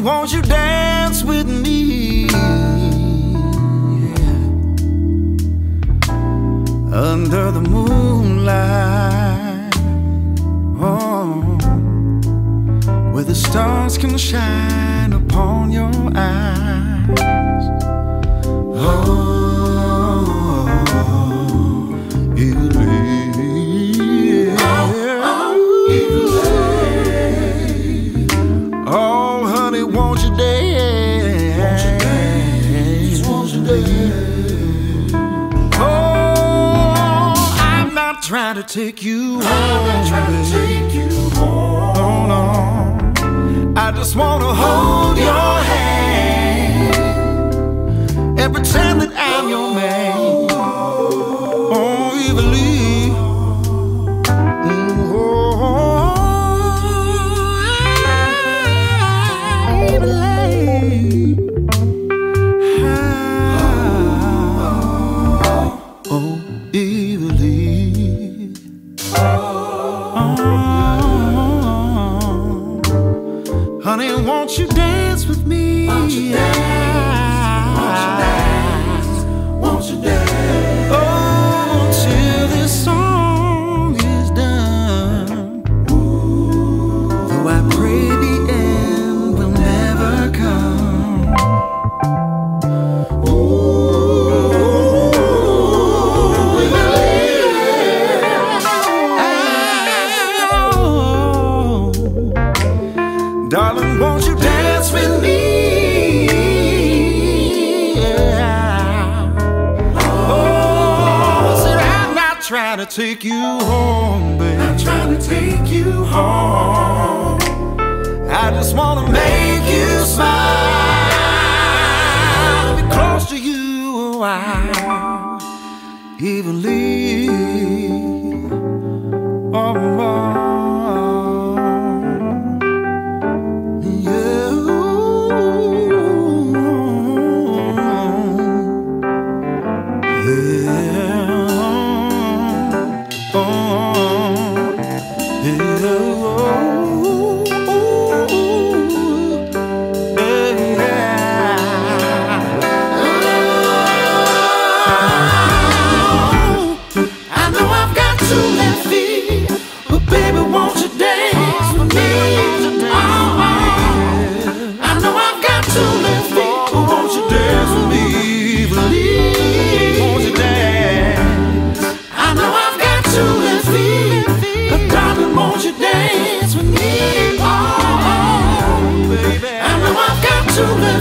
won't you dance with me? Under the moonlight, oh, where the stars can shine upon your eyes. Oh, you lay. Oh, honey, won't you dance? Won't you dance? Oh, I'm not trying to take you home. I'm not trying to take you home. Oh, no. I just want to hold your hand and pretend that I'm your man. Oh, you believe. Oh, I believe. Oh, you believe. Oh. Honey, won't you dance with me? Won't you dance? Won't you dance? Won't you dance? Oh, till this song is done. Ooh. Though I pray the end will never come. Ooh, oh. Darling, won't you dance with me? Yeah. Oh, said I'm not trying to take you home, baby. I'm trying to take you home. I just want to make you smile. Be close to you a while. Even leave. Oh, oh.